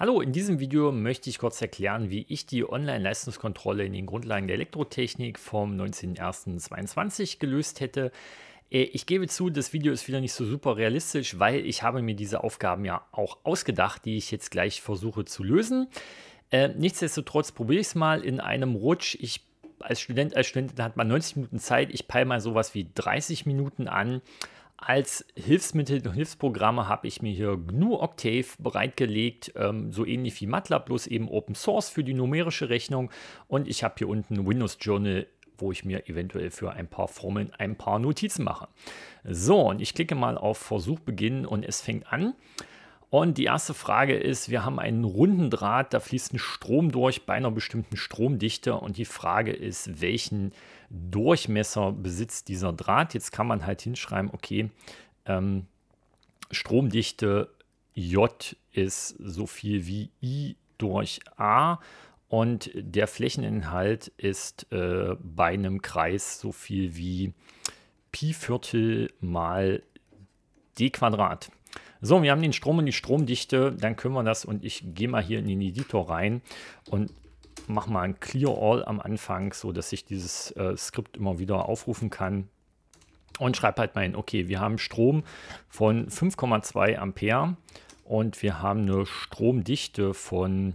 Hallo, in diesem Video möchte ich kurz erklären, wie ich die Online-Leistungskontrolle in den Grundlagen der Elektrotechnik vom 19.01.22 gelöst hätte. Ich gebe zu, das Video ist wieder nicht so super realistisch, weil ich habe mir diese Aufgaben ja auch ausgedacht, die ich jetzt gleich versuche zu lösen. Nichtsdestotrotz probiere ich es mal in einem Rutsch. Als Studentin hat man 90 Minuten Zeit, ich peile mal sowas wie 30 Minuten an. Als Hilfsmittel und Hilfsprogramme habe ich mir hier GNU Octave bereitgelegt, so ähnlich wie MATLAB, bloß eben Open Source für die numerische Rechnung. Und ich habe hier unten Windows Journal, wo ich mir eventuell für ein paar Formeln ein paar Notizen mache. So, und ich klicke mal auf Versuch beginnen und es fängt an. Und die erste Frage ist, wir haben einen runden Draht, da fließt ein Strom durch bei einer bestimmten Stromdichte. Und die Frage ist, welchen Durchmesser besitzt dieser Draht? Jetzt kann man halt hinschreiben, okay, Stromdichte J ist so viel wie I durch A. Und der Flächeninhalt ist bei einem Kreis so viel wie Pi-Viertel mal D². So, wir haben den Strom und die Stromdichte, dann können wir das, und ich gehe mal hier in den Editor rein und mache mal ein Clear All am Anfang, so dass ich dieses Skript immer wieder aufrufen kann und schreibe halt mal hin, okay, wir haben Strom von 5,2 Ampere und wir haben eine Stromdichte von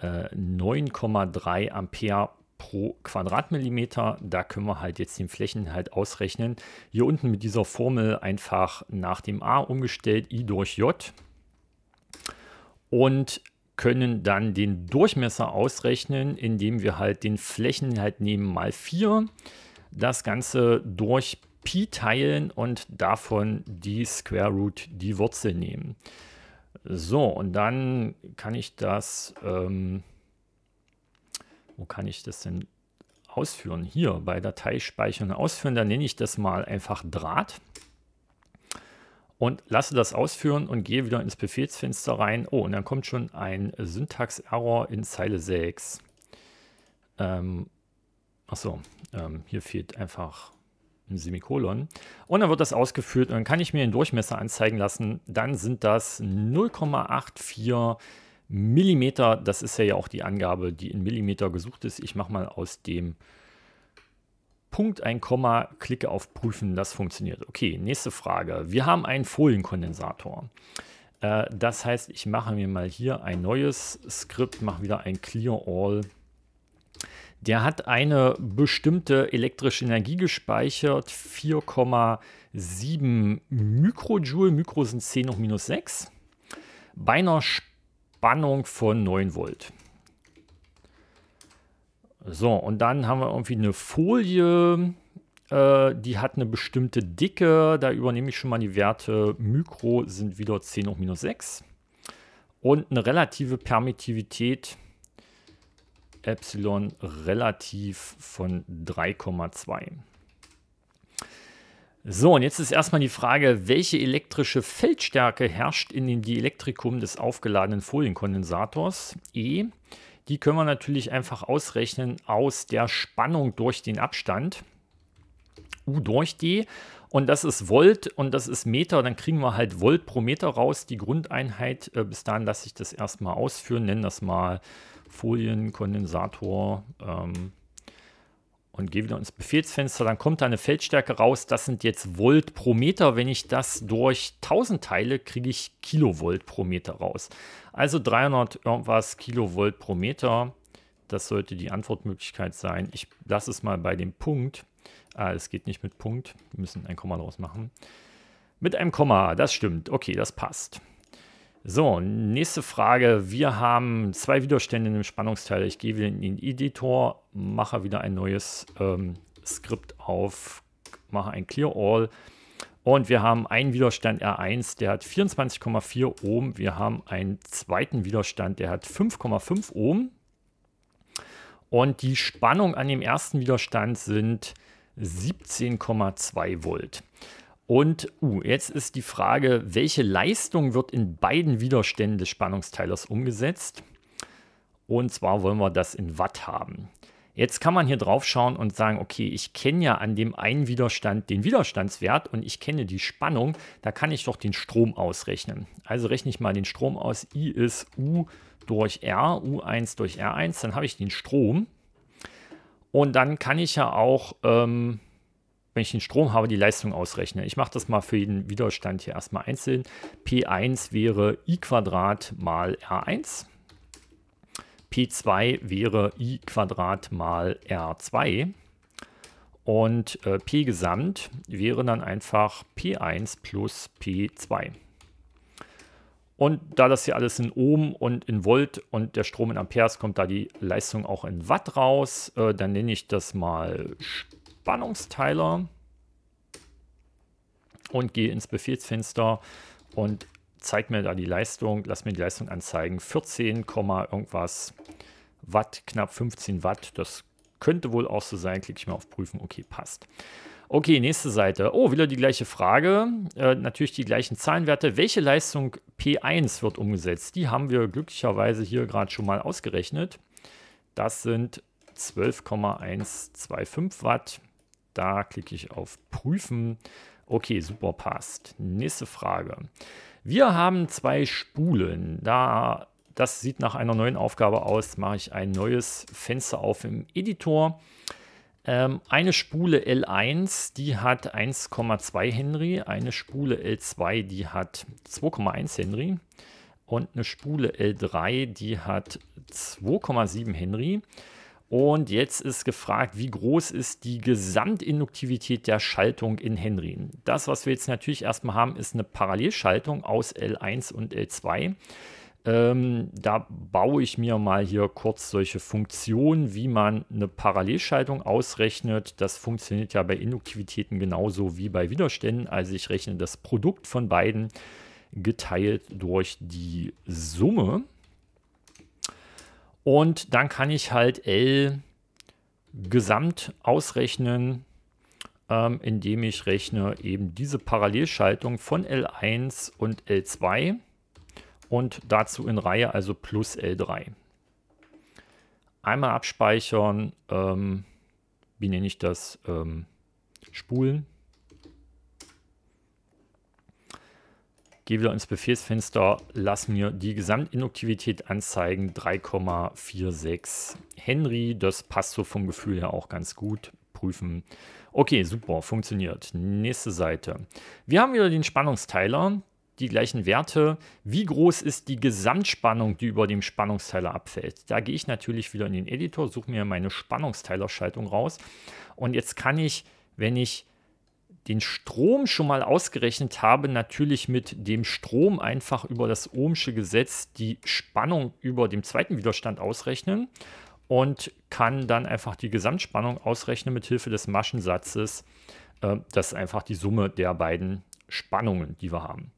9,3 Ampere pro Quadratmillimeter. Da können wir halt jetzt den Flächeninhalt ausrechnen. Hier unten mit dieser Formel einfach nach dem A umgestellt, I durch J, und können dann den Durchmesser ausrechnen, indem wir halt den Flächeninhalt nehmen mal 4, das Ganze durch Pi teilen und davon die Square Root, die Wurzel, nehmen. So, und dann kann ich das... Wo kann ich das denn ausführen? Hier bei Datei speichern und ausführen, dann nenne ich das mal einfach Draht und lasse das ausführen und gehe wieder ins Befehlsfenster rein. Oh, und dann kommt schon ein Syntax-Error in Zeile 6. Hier fehlt einfach ein Semikolon. Und dann wird das ausgeführt und dann kann ich mir den Durchmesser anzeigen lassen. Dann sind das 0,84 Millimeter, das ist ja auch die Angabe, die in Millimeter gesucht ist. Ich mache mal aus dem Punkt ein Komma, klicke auf Prüfen, das funktioniert. Okay, nächste Frage. Wir haben einen Folienkondensator. Das heißt, ich mache mir mal hier ein neues Skript, mache wieder ein Clear All. Der hat eine bestimmte elektrische Energie gespeichert, 4,7 Mikrojoule. Mikro sind 10⁻⁶. Bei einer Spannung von 9 Volt. So, und dann haben wir irgendwie eine Folie, die hat eine bestimmte Dicke, da übernehme ich schon mal die Werte, Mikro sind wieder 10⁻⁶, und eine relative Permittivität, Epsilon relativ, von 3,2. So, und jetzt ist erstmal die Frage, welche elektrische Feldstärke herrscht in dem Dielektrikum des aufgeladenen Folienkondensators E? Die können wir natürlich einfach ausrechnen aus der Spannung durch den Abstand U durch D. Und das ist Volt und das ist Meter. Dann kriegen wir halt Volt pro Meter raus, die Grundeinheit. Bis dahin lasse ich das erstmal ausführen, nennen das mal Folienkondensator und gehe wieder ins Befehlsfenster, dann kommt da eine Feldstärke raus, das sind jetzt Volt pro Meter. Wenn ich das durch 1000 teile, kriege ich Kilovolt pro Meter raus. Also 300 irgendwas Kilovolt pro Meter, das sollte die Antwortmöglichkeit sein. Ich lasse es mal bei dem Punkt, es geht nicht mit Punkt, wir müssen ein Komma draus machen. Mit einem Komma, das stimmt, okay, das passt. So, nächste Frage. Wir haben 2 Widerstände in dem Spannungsteil. Ich gehe wieder in den Editor, mache wieder ein neues Skript auf, mache ein Clear All. Und wir haben einen Widerstand R1, der hat 24,4 Ohm. Wir haben einen zweiten Widerstand, der hat 5,5 Ohm. Und die Spannung an dem ersten Widerstand sind 17,2 Volt. Und jetzt ist die Frage, welche Leistung wird in beiden Widerständen des Spannungsteilers umgesetzt? Und zwar wollen wir das in Watt haben. Jetzt kann man hier drauf schauen und sagen, okay, ich kenne ja an dem einen Widerstand den Widerstandswert und ich kenne die Spannung, da kann ich doch den Strom ausrechnen. Also rechne ich mal den Strom aus, I ist U durch R, U1 durch R1, dann habe ich den Strom. Und dann kann ich ja auch, wenn ich den Strom habe, die Leistung ausrechnen. Ich mache das mal für jeden Widerstand hier erstmal einzeln. P1 wäre I² mal R1. P2 wäre I² mal R2. Und P gesamt wäre dann einfach P1 plus P2. Und da das hier alles in Ohm und in Volt und der Strom in Amperes, kommt da die Leistung auch in Watt raus. Dann nenne ich das mal Spannungsteiler und gehe ins Befehlsfenster und zeige mir da die Leistung. Lass mir die Leistung anzeigen. 14, irgendwas Watt, knapp 15 Watt. Das könnte wohl auch so sein. Klicke ich mal auf Prüfen. Okay, passt. Okay, nächste Seite. Oh, wieder die gleiche Frage. Natürlich die gleichen Zahlenwerte. Welche Leistung P1 wird umgesetzt? Die haben wir glücklicherweise hier gerade schon mal ausgerechnet. Das sind 12,125 Watt. Da klicke ich auf Prüfen. Okay, super, passt. Nächste Frage. Wir haben zwei Spulen. Das sieht nach einer neuen Aufgabe aus. Mache ich ein neues Fenster auf im Editor. Eine Spule L1, die hat 1,2 Henry, eine Spule L2, die hat 2,1 Henry und eine Spule L3, die hat 2,7 Henry. Und jetzt ist gefragt, wie groß ist die Gesamtinduktivität der Schaltung in Henry? Das, was wir jetzt natürlich erstmal haben, ist eine Parallelschaltung aus L1 und L2. Da baue ich mir mal hier kurz solche Funktionen, wie man eine Parallelschaltung ausrechnet. Das funktioniert ja bei Induktivitäten genauso wie bei Widerständen. Also ich rechne das Produkt von beiden geteilt durch die Summe. Und dann kann ich halt L gesamt ausrechnen, indem ich rechne eben diese Parallelschaltung von L1 und L2. Und dazu in Reihe, also plus L3. Einmal abspeichern, wie nenne ich das? Spulen. Gehe wieder ins Befehlsfenster, lass mir die Gesamtinduktivität anzeigen, 3,46 Henry. Das passt so vom Gefühl her auch ganz gut. Prüfen. Okay, super, funktioniert. Nächste Seite. Wir haben wieder den Spannungsteiler. Die gleichen Werte. Wie groß ist die Gesamtspannung, die über dem Spannungsteiler abfällt? Da gehe ich natürlich wieder in den Editor, suche mir meine Spannungsteilerschaltung raus. Und jetzt kann ich, wenn ich den Strom schon mal ausgerechnet habe, natürlich mit dem Strom einfach über das Ohmsche Gesetz die Spannung über dem zweiten Widerstand ausrechnen und kann dann einfach die Gesamtspannung ausrechnen mit Hilfe des Maschensatzes. Das ist einfach die Summe der beiden Spannungen, die wir haben.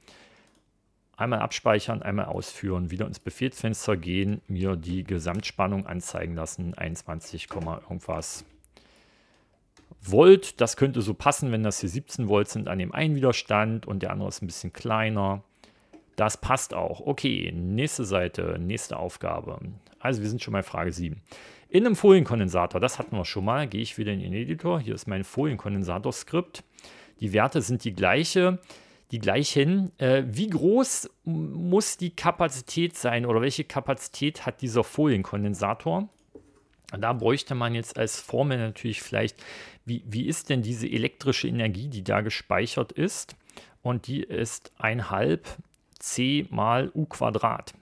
Einmal abspeichern, einmal ausführen, wieder ins Befehlsfenster gehen, mir die Gesamtspannung anzeigen lassen, 21, irgendwas Volt. Das könnte so passen, wenn das hier 17 Volt sind an dem einen Widerstand und der andere ist ein bisschen kleiner. Das passt auch. Okay, nächste Seite, nächste Aufgabe. Also wir sind schon bei Frage 7. In einem Folienkondensator, das hatten wir schon mal, gehe ich wieder in den Editor. Hier ist mein Folienkondensator-Skript. Die Werte sind die gleichen. Wie groß muss die Kapazität sein oder welche Kapazität hat dieser Folienkondensator? Da bräuchte man jetzt als Formel natürlich vielleicht, wie ist denn diese elektrische Energie, die da gespeichert ist? Und die ist 1/2 C mal U².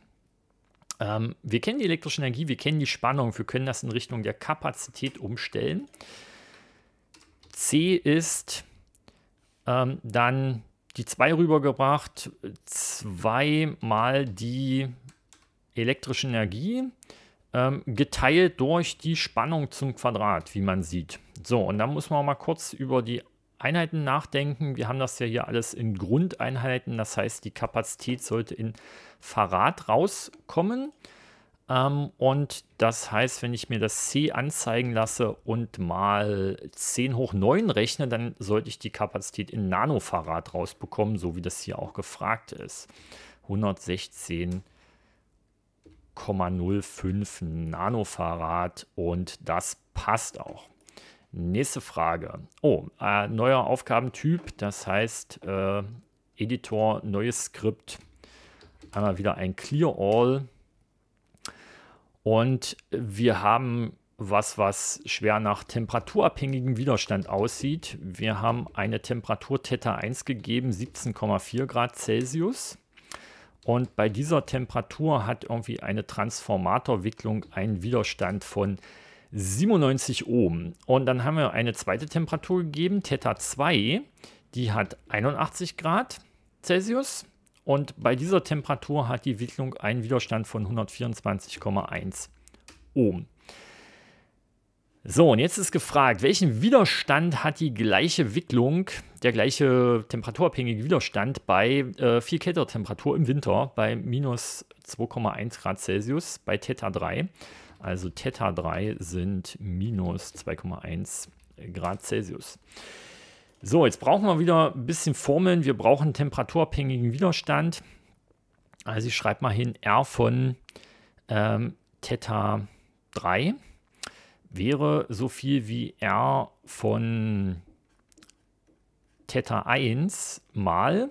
Wir kennen die elektrische Energie, wir kennen die Spannung, wir können das in Richtung der Kapazität umstellen. C ist dann die 2 rübergebracht, 2 mal die elektrische Energie geteilt durch die Spannung zum Quadrat, wie man sieht. So, und dann muss man mal kurz über die Einheiten nachdenken. Wir haben das ja hier alles in Grundeinheiten, das heißt, die Kapazität sollte in Farad rauskommen. Und das heißt, wenn ich mir das C anzeigen lasse und mal 10⁹ rechne, dann sollte ich die Kapazität in Nanofarad rausbekommen, so wie das hier auch gefragt ist. 116, 0,05 Nanofarad und das passt auch. Nächste Frage. Oh, neuer Aufgabentyp, das heißt Editor, neues Skript. Einmal wieder ein Clear All. Und wir haben was schwer nach temperaturabhängigem Widerstand aussieht. Wir haben eine Temperatur Theta 1 gegeben, 17,4 Grad Celsius. Und bei dieser Temperatur hat irgendwie eine Transformatorwicklung einen Widerstand von 97 Ohm. Und dann haben wir eine zweite Temperatur gegeben, Theta 2. Die hat 81 Grad Celsius. Und bei dieser Temperatur hat die Wicklung einen Widerstand von 124,1 Ohm. So, und jetzt ist gefragt, welchen Widerstand hat die gleiche Wicklung, der gleiche temperaturabhängige Widerstand bei viel kälterer Temperatur im Winter, bei minus 2,1 Grad Celsius, bei Theta 3. Also Theta 3 sind minus 2,1 Grad Celsius. So, jetzt brauchen wir wieder ein bisschen Formeln. Wir brauchen temperaturabhängigen Widerstand. Also ich schreibe mal hin, R von Theta 3. Wäre so viel wie R von Theta 1 mal,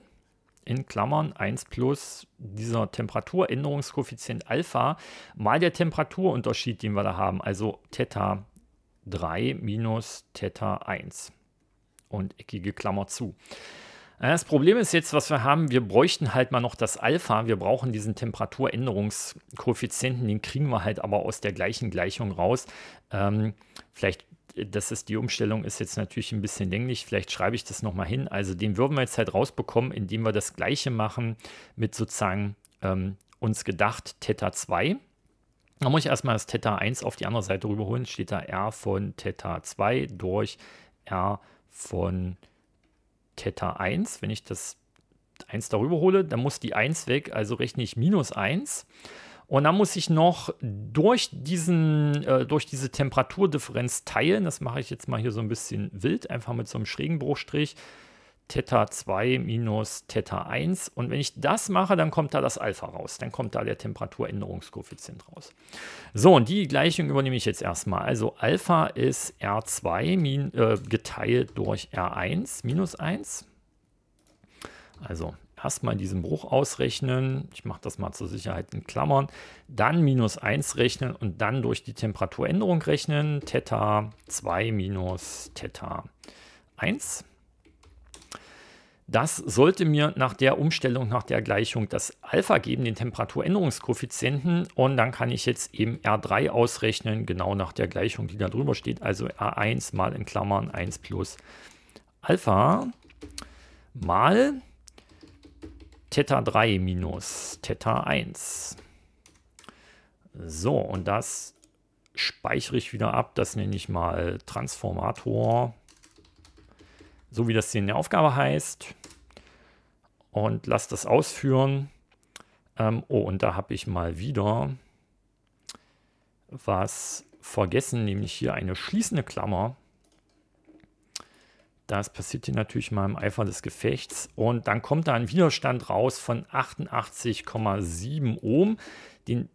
in Klammern, 1 plus dieser Temperaturänderungskoeffizient Alpha mal der Temperaturunterschied, den wir da haben, also Theta 3 minus Theta 1 und eckige Klammer zu. Das Problem ist jetzt, was wir haben, wir bräuchten halt mal noch das Alpha, wir brauchen diesen Temperaturänderungskoeffizienten, den kriegen wir halt aber aus der gleichen Gleichung raus. Vielleicht, das ist die Umstellung, ist jetzt natürlich ein bisschen länglich, vielleicht schreibe ich das nochmal hin. Also den würden wir jetzt halt rausbekommen, indem wir das Gleiche machen mit sozusagen uns gedacht Theta 2. Da muss ich erstmal das Theta 1 auf die andere Seite rüberholen, steht da R von Theta 2 durch R von Theta 1, wenn ich das 1 darüber hole, dann muss die 1 weg, also rechne ich minus 1. Und dann muss ich noch durch diese Temperaturdifferenz teilen. Das mache ich jetzt mal hier so ein bisschen wild, einfach mit so einem schrägen Bruchstrich. Theta 2 minus Theta 1. Und wenn ich das mache, dann kommt da das Alpha raus. Dann kommt da der Temperaturänderungskoeffizient raus. So, und die Gleichung übernehme ich jetzt erstmal. Also Alpha ist R2 geteilt durch R1 minus 1. Also erstmal diesen Bruch ausrechnen. Ich mache das mal zur Sicherheit in Klammern. Dann minus 1 rechnen und dann durch die Temperaturänderung rechnen. Theta 2 minus Theta 1. Das sollte mir nach der Umstellung, nach der Gleichung das Alpha geben, den Temperaturänderungskoeffizienten. Und dann kann ich jetzt eben R3 ausrechnen, genau nach der Gleichung, die da drüber steht. Also R1 mal in Klammern 1 plus Alpha mal Theta 3 minus Theta 1. So, und das speichere ich wieder ab. Das nenne ich mal Transformator. So wie das hier in der Aufgabe heißt. Und lasse das ausführen. Oh, und da habe ich mal wieder was vergessen, nämlich hier eine schließende Klammer. Das passiert hier natürlich mal im Eifer des Gefechts. Und dann kommt da ein Widerstand raus von 88,7 Ohm. Den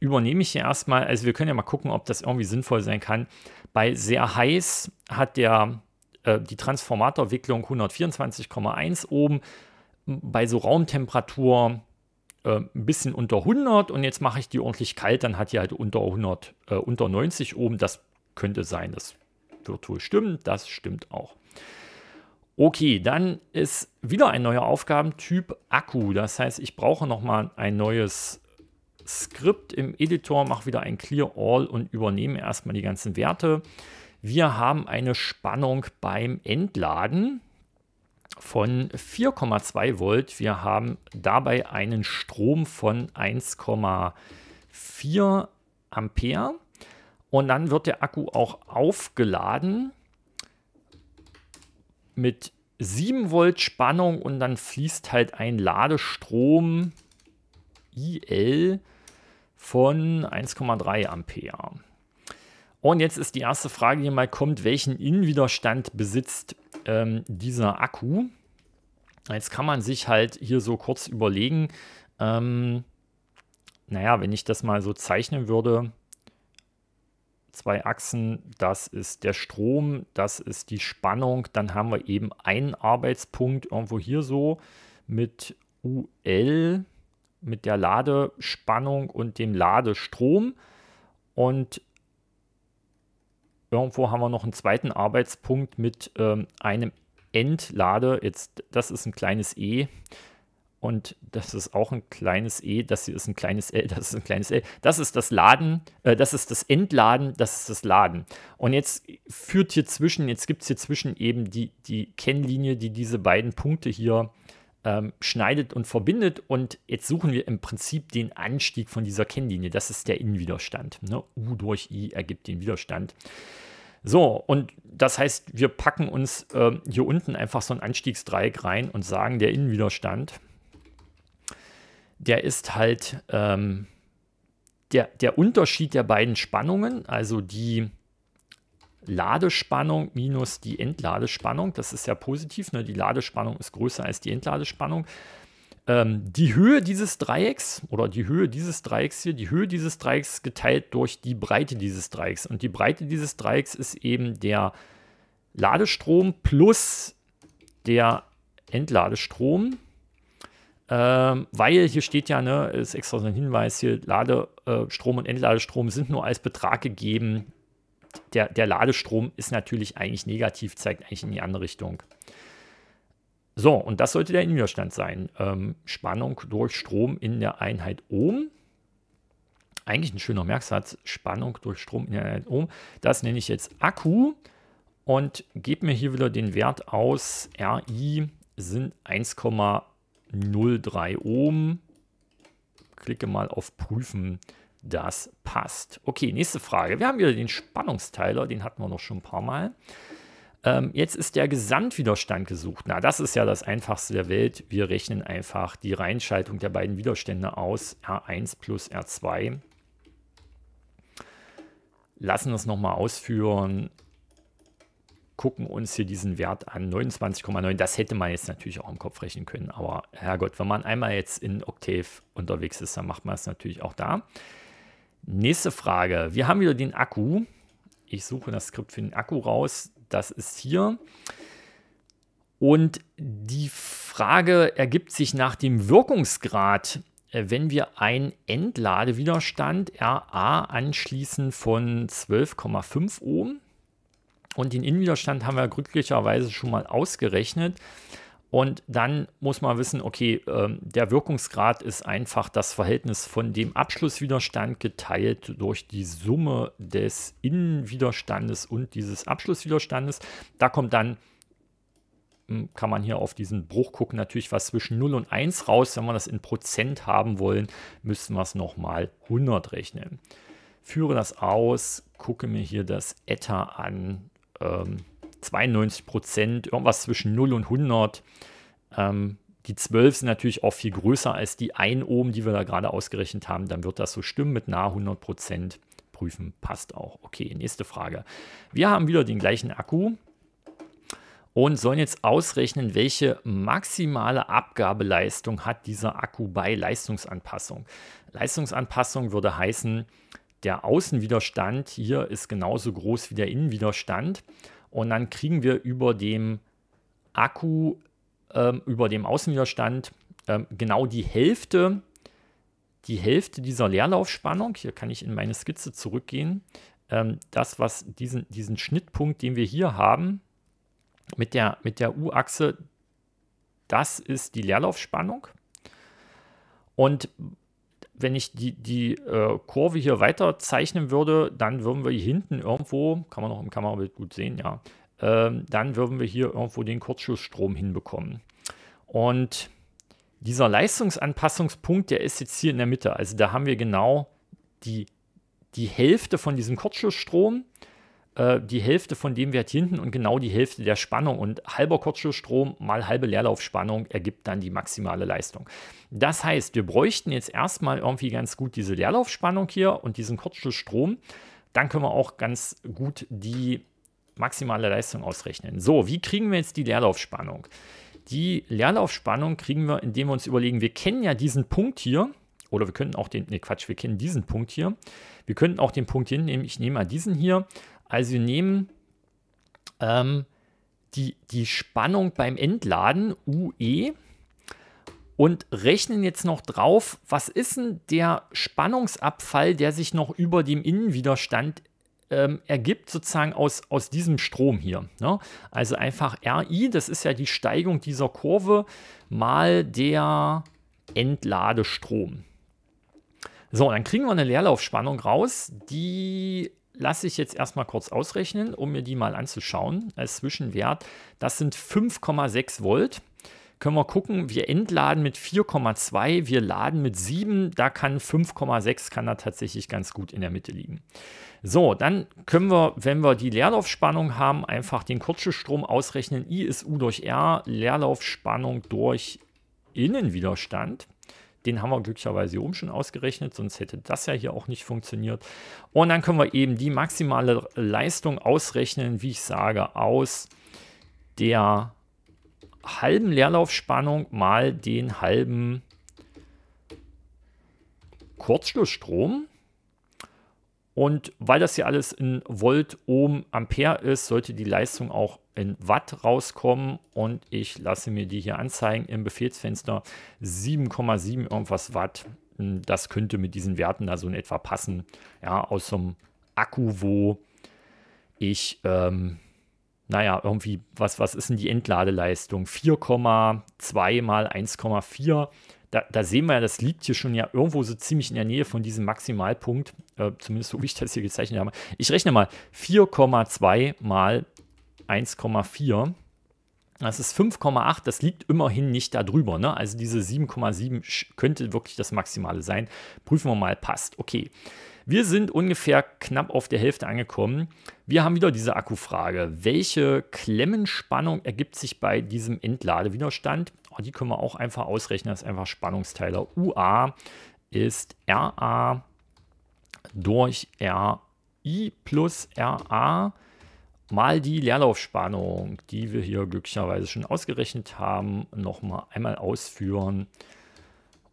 übernehme ich hier erstmal. Also wir können ja mal gucken, ob das irgendwie sinnvoll sein kann. Bei sehr heiß hat der die Transformatorwicklung 124,1 oben, bei so Raumtemperatur ein bisschen unter 100 und jetzt mache ich die ordentlich kalt, dann hat die halt unter 100, unter 90 oben, das könnte sein, das wird wohl stimmen, das stimmt auch. Okay, dann ist wieder ein neuer Aufgabentyp Akku, das heißt, ich brauche nochmal ein neues Skript im Editor, mache wieder ein Clear All und übernehme erstmal die ganzen Werte. Wir haben eine Spannung beim Entladen von 4,2 Volt. Wir haben dabei einen Strom von 1,4 Ampere. Und dann wird der Akku auch aufgeladen mit 7 Volt Spannung und dann fließt halt ein Ladestrom IL von 1,3 Ampere. Und jetzt ist die erste Frage, die mal kommt, welchen Innenwiderstand besitzt dieser Akku? Jetzt kann man sich halt hier so kurz überlegen, naja, wenn ich das mal so zeichnen würde, zwei Achsen, das ist der Strom, das ist die Spannung, dann haben wir eben einen Arbeitspunkt irgendwo hier so mit UL, mit der Ladespannung und dem Ladestrom, und irgendwo haben wir noch einen zweiten Arbeitspunkt mit einem Entlade, jetzt, das ist ein kleines E und das ist auch ein kleines E, das hier ist ein kleines L, das ist ein kleines L, das ist das Laden, das ist das Entladen, das ist das Laden. Und jetzt führt hier zwischen, jetzt gibt es hier zwischen eben die Kennlinie, die diese beiden Punkte hier schneidet und verbindet, und jetzt suchen wir im Prinzip den Anstieg von dieser Kennlinie, das ist der Innenwiderstand, ne? U durch I ergibt den Widerstand. So, und das heißt, wir packen uns hier unten einfach so ein Anstiegsdreieck rein und sagen, der Innenwiderstand, der ist halt der Unterschied der beiden Spannungen, also die Ladespannung minus die Entladespannung, das ist ja positiv, ne? Die Ladespannung ist größer als die Entladespannung. Die Höhe dieses Dreiecks oder die Höhe dieses Dreiecks hier, die Höhe dieses Dreiecks geteilt durch die Breite dieses Dreiecks. Und die Breite dieses Dreiecks ist eben der Ladestrom plus der Entladestrom, weil hier steht ja, ne, ist extra so ein Hinweis hier, Ladestrom und Entladestrom sind nur als Betrag gegeben. Der Ladestrom ist natürlich eigentlich negativ, zeigt eigentlich in die andere Richtung. So, und das sollte der Innenwiderstand sein. Spannung durch Strom in der Einheit Ohm. Eigentlich ein schöner Merksatz, Spannung durch Strom in der Einheit Ohm. Das nenne ich jetzt Akku und gebe mir hier wieder den Wert aus. RI sind 1,03 Ohm. Klicke mal auf Prüfen. Das passt. Okay, nächste Frage. Wir haben wieder den Spannungsteiler, den hatten wir noch schon ein paar Mal. Jetzt ist der Gesamtwiderstand gesucht. Na, das ist ja das Einfachste der Welt. Wir rechnen einfach die Reinschaltung der beiden Widerstände aus, R1 plus R2. Lassen das nochmal ausführen. Gucken uns hier diesen Wert an, 29,9. Das hätte man jetzt natürlich auch im Kopf rechnen können, aber Herrgott, wenn man einmal jetzt in Octave unterwegs ist, dann macht man es natürlich auch da. Nächste Frage. Wir haben wieder den Akku. Ich suche das Skript für den Akku raus. Das ist hier. Und die Frage ergibt sich nach dem Wirkungsgrad, wenn wir einen Entladewiderstand RA anschließen von 12,5 Ohm. Und den Innenwiderstand haben wir glücklicherweise schon mal ausgerechnet. Und dann muss man wissen, okay, der Wirkungsgrad ist einfach das Verhältnis von dem Abschlusswiderstand geteilt durch die Summe des Innenwiderstandes und dieses Abschlusswiderstandes. Da kommt dann, kann man hier auf diesen Bruch gucken, natürlich was zwischen 0 und 1 raus. Wenn wir das in Prozent haben wollen, müssen wir es nochmal 100 rechnen. Führe das aus, gucke mir hier das Eta an. 92%, irgendwas zwischen 0 und 100. Die 12 sind natürlich auch viel größer als die 1 Ohm, die wir da gerade ausgerechnet haben. Dann wird das so stimmen mit nahe 100%. Prüfen passt auch. Okay, nächste Frage. Wir haben wieder den gleichen Akku und sollen jetzt ausrechnen, welche maximale Abgabeleistung hat dieser Akku bei Leistungsanpassung. Leistungsanpassung würde heißen, der Außenwiderstand hier ist genauso groß wie der Innenwiderstand. Und dann kriegen wir über dem Akku, über dem Außenwiderstand genau die Hälfte dieser Leerlaufspannung. Hier kann ich in meine Skizze zurückgehen. Das, was diesen Schnittpunkt, den wir hier haben, mit der U-Achse, das ist die Leerlaufspannung. Und wenn ich die Kurve hier weiter zeichnen würde, dann würden wir hier hinten irgendwo, kann man noch im Kamerabild gut sehen, ja, dann würden wir hier irgendwo den Kurzschlussstrom hinbekommen. Und dieser Leistungsanpassungspunkt, der ist jetzt hier in der Mitte. Also da haben wir genau die Hälfte von diesem Kurzschlussstrom, die Hälfte von dem Wert hinten und genau die Hälfte der Spannung. Und halber Kurzschlussstrom mal halbe Leerlaufspannung ergibt dann die maximale Leistung. Das heißt, wir bräuchten jetzt erstmal irgendwie ganz gut diese Leerlaufspannung hier und diesen Kurzschlussstrom. Dann können wir auch ganz gut die maximale Leistung ausrechnen. So, wie kriegen wir jetzt die Leerlaufspannung? Die Leerlaufspannung kriegen wir, indem wir uns überlegen, wir kennen ja diesen Punkt hier Oder wir könnten auch den, wir kennen diesen Punkt hier. Wir könnten auch den Punkt hier nehmen. Ich nehme mal diesen hier. Also wir nehmen die Spannung beim Entladen, UE, und rechnen jetzt noch drauf, was ist denn der Spannungsabfall, der sich noch über dem Innenwiderstand ergibt, sozusagen aus diesem Strom hier. Ne? Also einfach RI, das ist ja die Steigung dieser Kurve, mal der Entladestrom. So, dann kriegen wir eine Leerlaufspannung raus, die lasse ich jetzt erstmal kurz ausrechnen, um mir die mal anzuschauen als Zwischenwert. Das sind 5,6 Volt. Können wir gucken, wir entladen mit 4,2, wir laden mit 7, da kann 5,6, kann da tatsächlich ganz gut in der Mitte liegen. So, dann können wir, wenn wir die Leerlaufspannung haben, einfach den Kurzschlussstrom ausrechnen. I ist U durch R, Leerlaufspannung durch Innenwiderstand. Den haben wir glücklicherweise hier oben schon ausgerechnet, sonst hätte das ja hier auch nicht funktioniert. Und dann können wir eben die maximale Leistung ausrechnen, wie ich sage, aus der halben Leerlaufspannung mal den halben Kurzschlussstrom. Und weil das hier alles in Volt, Ohm, Ampere ist, sollte die Leistung auch in Watt rauskommen. Und ich lasse mir die hier anzeigen im Befehlsfenster. 7,7 irgendwas Watt. Das könnte mit diesen Werten da so in etwa passen. Ja, aus so einem Akku, wo ich, naja, irgendwie, was ist denn die Entladeleistung? 4,2 mal 1,4. Da sehen wir ja, das liegt hier schon ja irgendwo so ziemlich in der Nähe von diesem Maximalpunkt, zumindest so wie ich das hier gezeichnet habe. Ich rechne mal 4,2 mal 1,4, das ist 5,8, das liegt immerhin nicht darüber, ne? Also diese 7,7 könnte wirklich das Maximale sein. Prüfen wir mal, passt. Okay, wir sind ungefähr knapp auf der Hälfte angekommen. Wir haben wieder diese Akkufrage. Welche Klemmenspannung ergibt sich bei diesem Entladewiderstand? Die können wir auch einfach ausrechnen, das ist einfach Spannungsteiler. UA ist RA durch RI plus RA mal die Leerlaufspannung, die wir hier glücklicherweise schon ausgerechnet haben, nochmal einmal ausführen.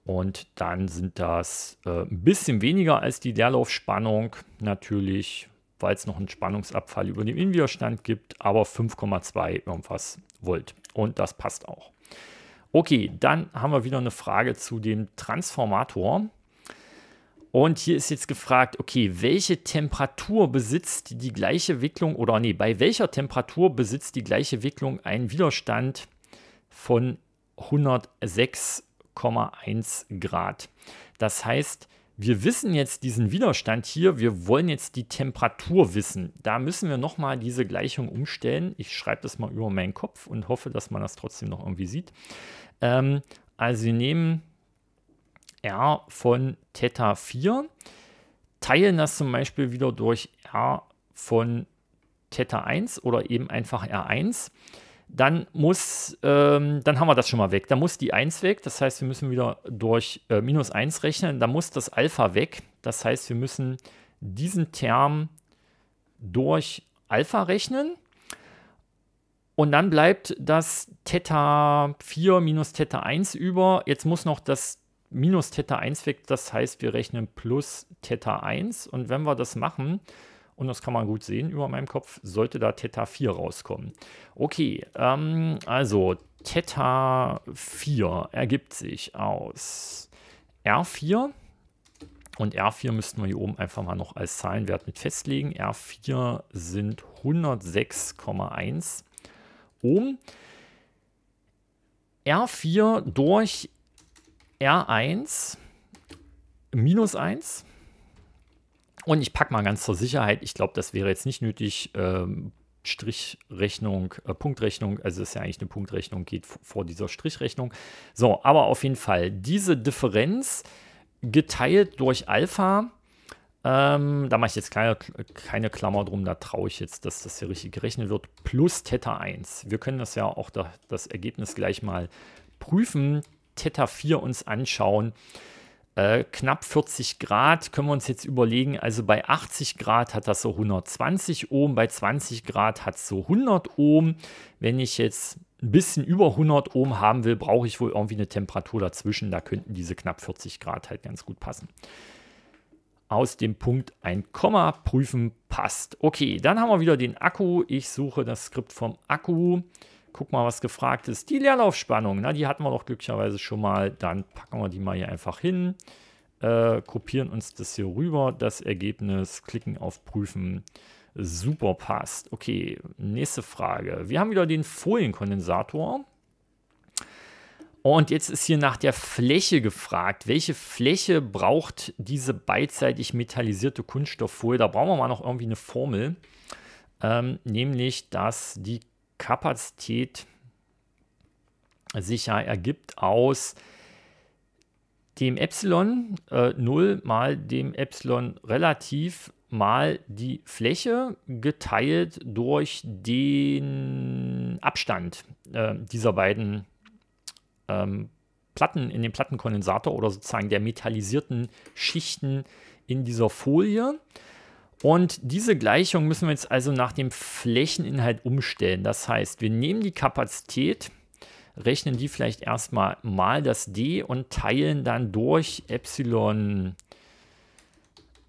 Und dann sind das ein bisschen weniger als die Leerlaufspannung, natürlich, weil es noch einen Spannungsabfall über dem Innenwiderstand gibt, aber 5,2 irgendwas Volt. Und das passt auch. Okay, dann haben wir wieder eine Frage zu dem Transformator. Und hier ist jetzt gefragt, okay, welche Temperatur besitzt die gleiche Wicklung, oder nee, bei welcher Temperatur besitzt die gleiche Wicklung einen Widerstand von 106,1 Grad? Das heißt, wir wissen jetzt diesen Widerstand hier, wir wollen jetzt die Temperatur wissen. Da müssen wir nochmal diese Gleichung umstellen. Ich schreibe das mal über meinen Kopf und hoffe, dass man das trotzdem noch irgendwie sieht. Also wir nehmen R von Theta 4, teilen das zum Beispiel wieder durch R von Theta 1 oder eben einfach R1. Dann haben wir das schon mal weg. Da muss die 1 weg, das heißt, wir müssen wieder durch minus 1 rechnen. Da muss das Alpha weg, das heißt, wir müssen diesen Term durch Alpha rechnen. Und dann bleibt das Theta 4 minus Theta 1 über. Jetzt muss noch das minus Theta 1 weg, das heißt, wir rechnen plus Theta 1. Und wenn wir das machen, und das kann man gut sehen über meinem Kopf, sollte da Theta 4 rauskommen. Okay, also Theta 4 ergibt sich aus R4. Und R4 müssten wir hier oben einfach mal noch als Zahlenwert mit festlegen. R4 sind 106,1 Ohm. R4 durch R1 minus 1. Und ich packe mal ganz zur Sicherheit, ich glaube, das wäre jetzt nicht nötig, Strichrechnung, Punktrechnung, also das ist ja eigentlich eine Punktrechnung, geht vor dieser Strichrechnung. So, aber auf jeden Fall, diese Differenz geteilt durch Alpha, da mache ich jetzt keine Klammer drum, da traue ich jetzt, dass das hier richtig gerechnet wird, plus Theta 1. Wir können das ja auch, das Ergebnis gleich mal prüfen, Theta 4 uns anschauen. knapp 40 Grad können wir uns jetzt überlegen, also bei 80 Grad hat das so 120 Ohm, bei 20 Grad hat es so 100 Ohm. Wenn ich jetzt ein bisschen über 100 Ohm haben will, brauche ich wohl irgendwie eine Temperatur dazwischen. Da könnten diese knapp 40 Grad halt ganz gut passen. Aus dem Punkt ein Komma prüfen passt. Okay, dann haben wir wieder den Akku. Ich suche das Skript vom Akku. Guck mal, was gefragt ist. Die Leerlaufspannung, na, die hatten wir doch glücklicherweise schon mal. Dann packen wir die mal hier einfach hin. Kopieren uns das hier rüber, das Ergebnis. Klicken auf Prüfen. Super, passt. Okay, nächste Frage. Wir haben wieder den Folienkondensator. Und jetzt ist hier nach der Fläche gefragt. Welche Fläche braucht diese beidseitig metallisierte Kunststofffolie? Da brauchen wir mal noch irgendwie eine Formel. Nämlich, dass die Kapazität sich ja ergibt aus dem Epsilon 0 mal dem Epsilon relativ mal die Fläche geteilt durch den Abstand dieser beiden Platten in dem Plattenkondensator oder sozusagen der metallisierten Schichten in dieser Folie. Und diese Gleichung müssen wir jetzt also nach dem Flächeninhalt umstellen. Das heißt, wir nehmen die Kapazität, rechnen die vielleicht erstmal mal das D und teilen dann durch Epsilon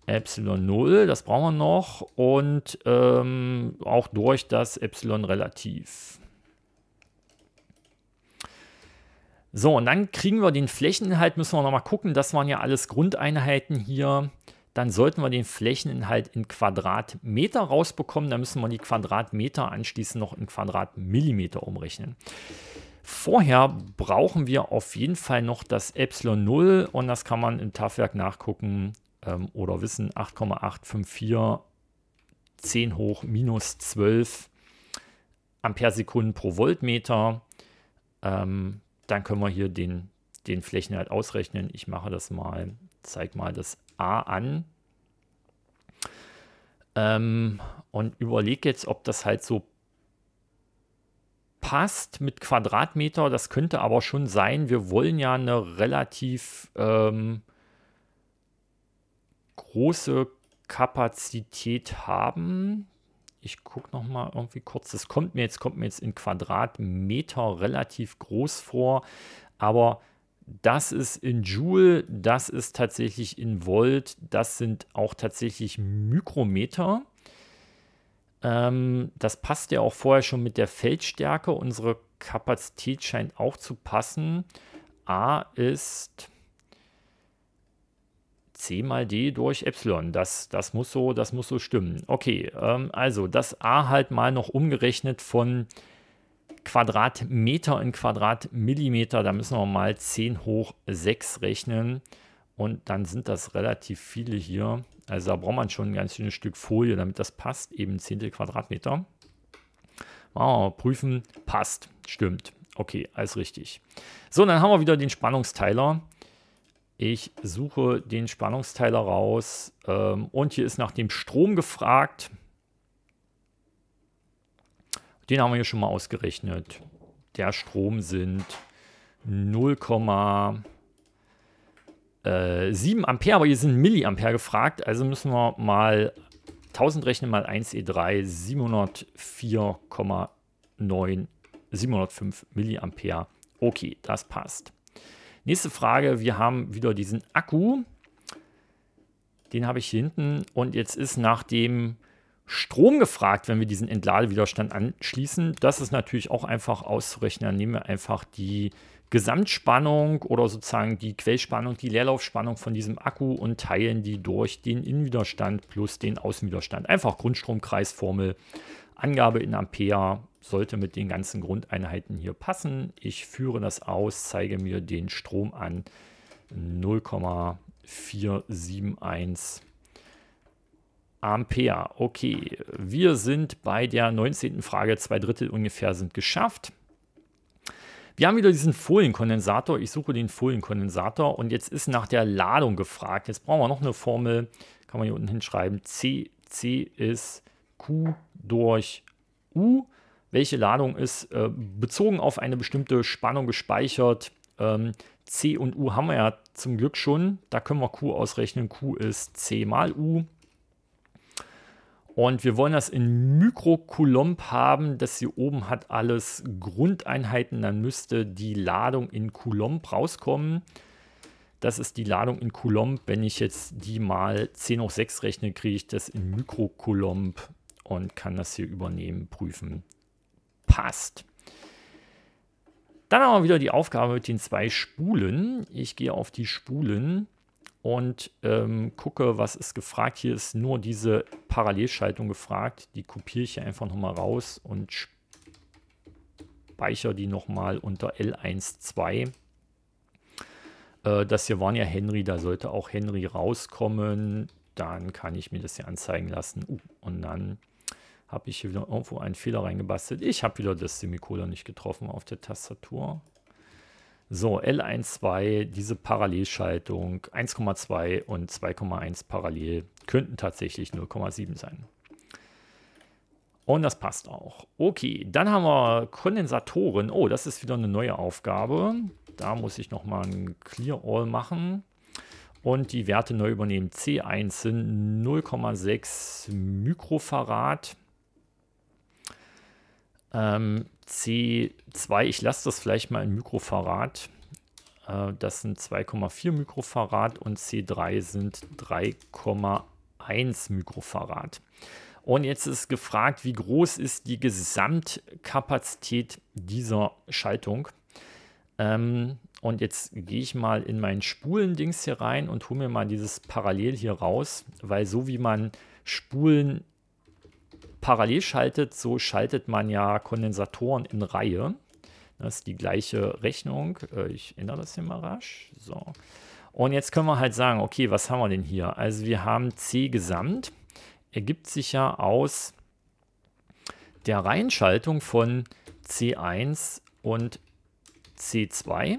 0, das brauchen wir noch, und auch durch das Epsilon relativ. So, und dann kriegen wir den Flächeninhalt, müssen wir nochmal gucken, das waren ja alles Grundeinheiten hier. Dann sollten wir den Flächeninhalt in Quadratmeter rausbekommen. Da müssen wir die Quadratmeter anschließend noch in Quadratmillimeter umrechnen. Vorher brauchen wir auf jeden Fall noch das Epsilon 0 und das kann man im TAF-Werk nachgucken oder wissen. 8,854 10 hoch minus 12 Amperesekunden pro Voltmeter. Dann können wir hier den Flächeninhalt ausrechnen. Ich mache das mal, zeige mal das A an und überlege jetzt, ob das halt so passt mit Quadratmeter. Das könnte aber schon sein, wir wollen ja eine relativ große Kapazität haben. Ich gucke noch mal irgendwie kurz, das kommt mir jetzt in Quadratmeter relativ groß vor, aber das ist in Joule, das ist tatsächlich in Volt, das sind auch tatsächlich Mikrometer. Das passt ja auch vorher schon mit der Feldstärke. Unsere Kapazität scheint auch zu passen. A ist C mal D durch Epsilon. Das muss so stimmen. Okay, also das A halt mal noch umgerechnet von Quadratmeter in Quadratmillimeter, da müssen wir mal 10 hoch 6 rechnen und dann sind das relativ viele hier. Also da braucht man schon ein ganz schönes Stück Folie, damit das passt, eben 10 Quadratmeter. Prüfen, passt, stimmt. Okay, alles richtig. So, dann haben wir wieder den Spannungsteiler. Ich suche den Spannungsteiler raus und hier ist nach dem Strom gefragt. Den haben wir hier schon mal ausgerechnet. Der Strom sind 0,7 Ampere, aber hier sind Milliampere gefragt. Also müssen wir mal 1000 rechnen, mal 1E3, 705 Milliampere. Okay, das passt. Nächste Frage, wir haben wieder diesen Akku. Den habe ich hier hinten und jetzt ist nach dem Strom gefragt, wenn wir diesen Entladewiderstand anschließen. Das ist natürlich auch einfach auszurechnen. Dann nehmen wir einfach die Gesamtspannung oder sozusagen die Quellspannung, die Leerlaufspannung von diesem Akku und teilen die durch den Innenwiderstand plus den Außenwiderstand. Einfach Grundstromkreisformel, Angabe in Ampere, sollte mit den ganzen Grundeinheiten hier passen. Ich führe das aus, zeige mir den Strom an, 0,471 Ampere. Okay, wir sind bei der 19. Frage, 2/3 ungefähr sind geschafft. Wir haben wieder diesen Folienkondensator. Ich suche den Folienkondensator und jetzt ist nach der Ladung gefragt. Jetzt brauchen wir noch eine Formel, kann man hier unten hinschreiben. C ist Q durch U. Welche Ladung ist bezogen auf eine bestimmte Spannung gespeichert? C und U haben wir ja zum Glück schon. Da können wir Q ausrechnen. Q ist C mal U. Und wir wollen das in Mikrocoulomb haben. Das hier oben hat alles Grundeinheiten. Dann müsste die Ladung in Coulomb rauskommen. Das ist die Ladung in Coulomb. Wenn ich jetzt die mal 10 hoch 6 rechne, kriege ich das in Mikrocoulomb und kann das hier übernehmen, prüfen. Passt. Dann haben wir wieder die Aufgabe mit den 2 Spulen. Ich gehe auf die Spulen und gucke, was ist gefragt. Hier ist nur diese Parallelschaltung gefragt. Die kopiere ich hier einfach nochmal raus und speichere die nochmal unter L12. Das hier waren ja Henry, da sollte auch Henry rauskommen. Dann kann ich mir das hier anzeigen lassen. Und dann habe ich hier wieder irgendwo einen Fehler reingebastelt. Ich habe wieder das Semikolon nicht getroffen auf der Tastatur. So, L12, diese Parallelschaltung, 1,2 und 2,1 parallel, könnten tatsächlich 0,7 sein. Und das passt auch. Okay, dann haben wir Kondensatoren. Oh, das ist wieder eine neue Aufgabe. Da muss ich nochmal ein Clear All machen. Und die Werte neu übernehmen. C1 sind 0,6 Mikrofarad. C2, ich lasse das vielleicht mal in Mikrofarad. Das sind 2,4 Mikrofarad und C3 sind 3,1 Mikrofarad. Und jetzt ist gefragt, wie groß ist die Gesamtkapazität dieser Schaltung? Und jetzt gehe ich mal in meinen Spulen-Dings hier rein und hole mir mal dieses Parallel hier raus, weil so wie man Spulen parallel schaltet, so schaltet man ja Kondensatoren in Reihe. Das ist die gleiche Rechnung. Ich ändere das hier mal rasch. So. Und jetzt können wir halt sagen, okay, was haben wir denn hier? Also wir haben C gesamt, ergibt sich ja aus der Reihenschaltung von C1 und C2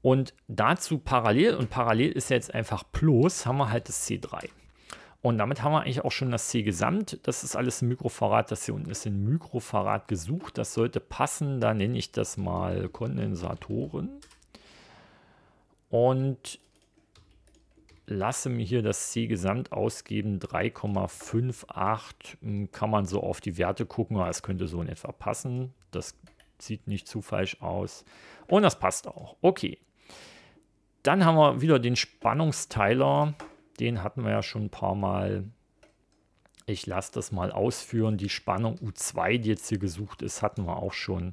und dazu parallel, und parallel ist jetzt einfach plus, haben wir halt das C3. Und damit haben wir eigentlich auch schon das C gesamt. Das ist alles in Mikrofarad, das hier unten ist in Mikrofarad gesucht. Das sollte passen, da nenne ich das mal Kondensatoren. Und lasse mir hier das C gesamt ausgeben, 3,58. Kann man so auf die Werte gucken, aber es könnte so in etwa passen. Das sieht nicht zu falsch aus. Und das passt auch. Okay. Dann haben wir wieder den Spannungsteiler. Den hatten wir ja schon ein paar Mal. Ich lasse das mal ausführen. Die Spannung U2, die jetzt hier gesucht ist, hatten wir auch schon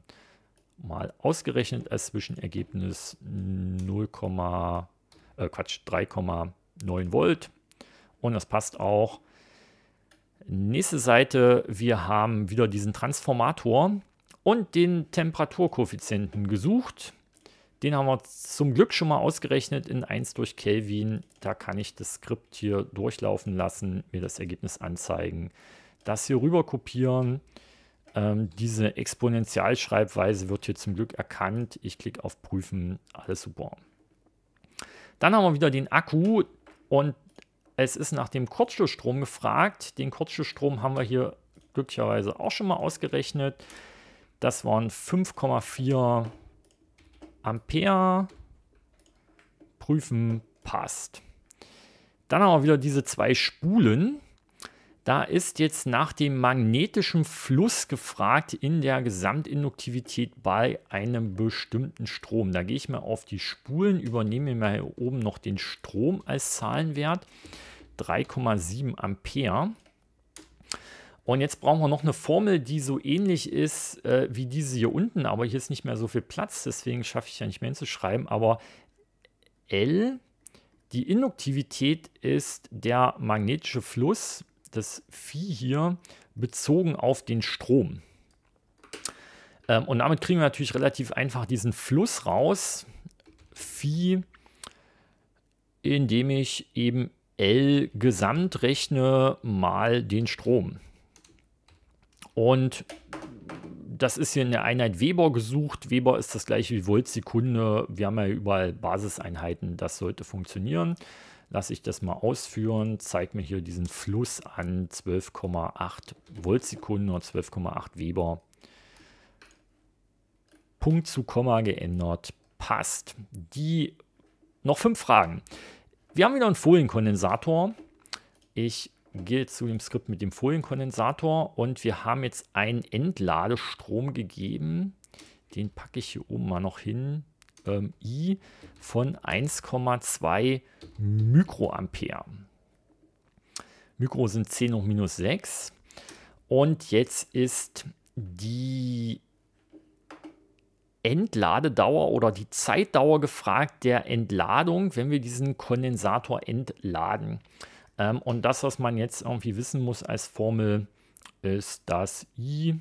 mal ausgerechnet als Zwischenergebnis 3,9 Volt. Und das passt auch. Nächste Seite, wir haben wieder diesen Transformator und den Temperaturkoeffizienten gesucht. Den haben wir zum Glück schon mal ausgerechnet in 1 durch Kelvin. Da kann ich das Skript hier durchlaufen lassen, mir das Ergebnis anzeigen, das hier rüber kopieren. Diese Exponentialschreibweise wird hier zum Glück erkannt. Ich klicke auf Prüfen, alles super. Dann haben wir wieder den Akku und es ist nach dem Kurzschlussstrom gefragt. Den Kurzschlussstrom haben wir hier glücklicherweise auch schon mal ausgerechnet. Das waren 5,4 Ampere. Prüfen, passt. Dann haben wir wieder diese 2 Spulen. Da ist jetzt nach dem magnetischen Fluss gefragt in der Gesamtinduktivität bei einem bestimmten Strom. Da gehe ich mal auf die Spulen, übernehme mir hier oben noch den Strom als Zahlenwert. 3,7 Ampere. Und jetzt brauchen wir noch eine Formel, die so ähnlich ist wie diese hier unten, aber hier ist nicht mehr so viel Platz, deswegen schaffe ich ja nicht mehr hinzuschreiben, aber L, die Induktivität ist der magnetische Fluss, das Phi hier, bezogen auf den Strom. Und damit kriegen wir natürlich relativ einfach diesen Fluss raus, Phi, indem ich eben L gesamt rechne mal den Strom. Und das ist hier in der Einheit Weber gesucht. Weber ist das gleiche wie Volt-Sekunde. Wir haben ja überall Basiseinheiten. Das sollte funktionieren. Lasse ich das mal ausführen. Zeigt mir hier diesen Fluss an. 12,8 Volt-Sekunden oder 12,8 Weber. Punkt zu Komma geändert. passt. Die noch 5 Fragen. Wir haben wieder einen Folienkondensator. Ich gehe zu dem Skript mit dem Folienkondensator und wir haben jetzt einen Entladestrom gegeben. Den packe ich hier oben mal noch hin. I von 1,2 Mikroampere. Mikro sind 10 hoch minus 6. Und jetzt ist die Entladedauer oder die Zeitdauer gefragt der Entladung, wenn wir diesen Kondensator entladen. Und das, was man jetzt irgendwie wissen muss als Formel, ist, dass I,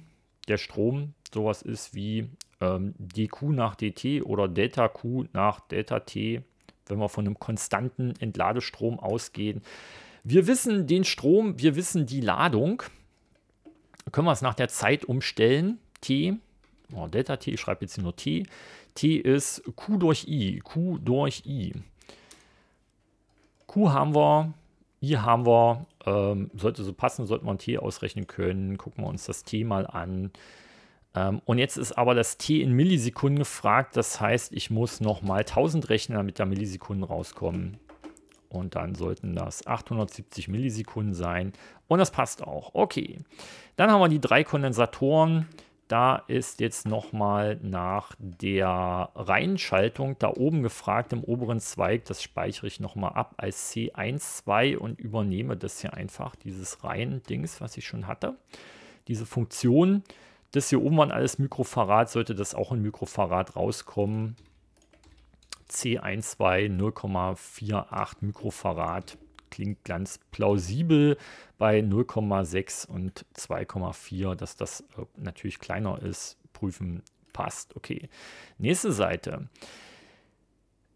der Strom, sowas ist wie dq nach dt oder Delta Q nach Delta T, wenn wir von einem konstanten Entladestrom ausgehen. Wir wissen den Strom, wir wissen die Ladung. Können wir es nach der Zeit umstellen. T, oh, Delta T, ich schreibe jetzt hier nur T. T ist Q durch I, Q durch I. Q haben wir, I haben wir, sollte so passen, sollten wir ein T ausrechnen können. Gucken wir uns das T mal an. Und jetzt ist aber das T in Millisekunden gefragt. Das heißt, ich muss nochmal 1000 rechnen, damit da Millisekunden rauskommen. Und dann sollten das 870 Millisekunden sein. Und das passt auch. Okay. Dann haben wir die 3 Kondensatoren. Da ist jetzt nochmal nach der Reihenschaltung da oben gefragt im oberen Zweig. Das speichere ich nochmal ab als C12 und übernehme das hier einfach, dieses Reihen-Dings, was ich schon hatte. Diese Funktion. Das hier oben waren alles Mikrofarad, sollte das auch in Mikrofarad rauskommen. C12 0,48 Mikrofarad klingt ganz plausibel bei 0,6 und 2,4, dass das natürlich kleiner ist. Prüfen passt. Okay, nächste Seite.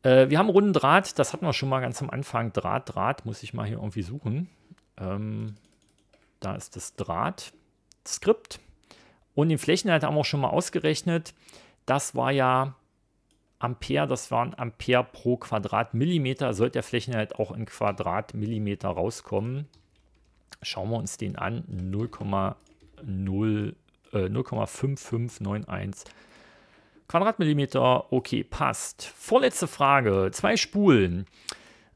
Wir haben runden Draht, das hatten wir schon mal ganz am Anfang. Draht, muss ich mal hier irgendwie suchen. Da ist das Draht-Skript. Und den Flächenhalt haben wir auch schon mal ausgerechnet. Das war ja Ampere, das waren Ampere pro Quadratmillimeter. Sollte der Flächenhalt auch in Quadratmillimeter rauskommen. Schauen wir uns den an. 0,5591 Quadratmillimeter. Okay, passt. Vorletzte Frage. 2 Spulen.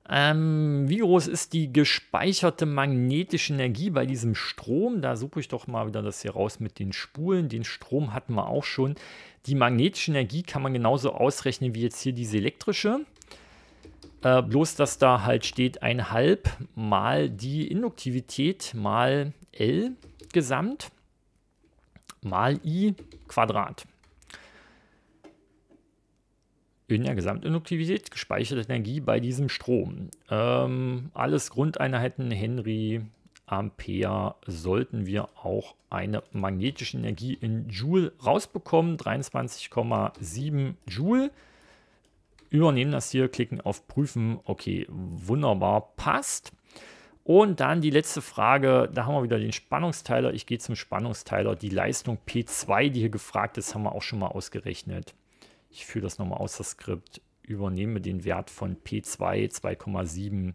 Wie groß ist die gespeicherte magnetische Energie bei diesem Strom? Da suche ich doch mal wieder das hier raus mit den Spulen. Den Strom hatten wir auch schon. Die magnetische Energie kann man genauso ausrechnen wie jetzt hier diese elektrische. Bloß, dass da halt steht 1/2 mal die Induktivität mal L gesamt mal I Quadrat. In der Gesamtinduktivität gespeicherte Energie bei diesem Strom. Alles Grundeinheiten, Henry, Ampere, sollten wir auch eine magnetische Energie in Joule rausbekommen. 23,7 Joule. Übernehmen das hier, klicken auf Prüfen. Okay, wunderbar, passt. Und dann die letzte Frage, da haben wir wieder den Spannungsteiler. Ich gehe zum Spannungsteiler. Die Leistung P2, die hier gefragt ist, haben wir auch schon mal ausgerechnet. Ich führe das nochmal aus, das Skript, übernehme den Wert von P2, 2,7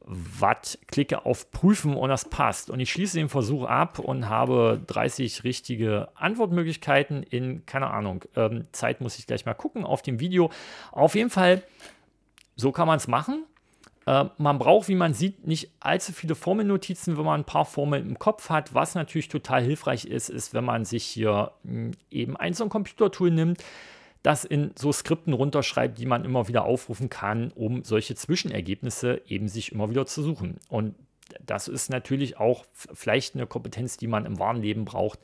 Watt, klicke auf Prüfen und das passt. Und ich schließe den Versuch ab und habe 30 richtige Antwortmöglichkeiten in, keine Ahnung, Zeit muss ich gleich mal gucken auf dem Video. Auf jeden Fall, so kann man es machen. Man braucht, wie man sieht, nicht allzu viele Formelnotizen, wenn man ein paar Formeln im Kopf hat. Was natürlich total hilfreich ist, ist, wenn man sich hier eben so ein Computertool nimmt, das in so Skripten runterschreibt, die man immer wieder aufrufen kann, um solche Zwischenergebnisse eben sich immer wieder zu suchen. Und das ist natürlich auch vielleicht eine Kompetenz, die man im wahren Leben braucht,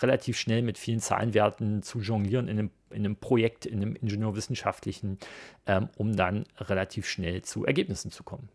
relativ schnell mit vielen Zahlenwerten zu jonglieren in einem Projekt, in einem ingenieurwissenschaftlichen, um dann relativ schnell zu Ergebnissen zu kommen.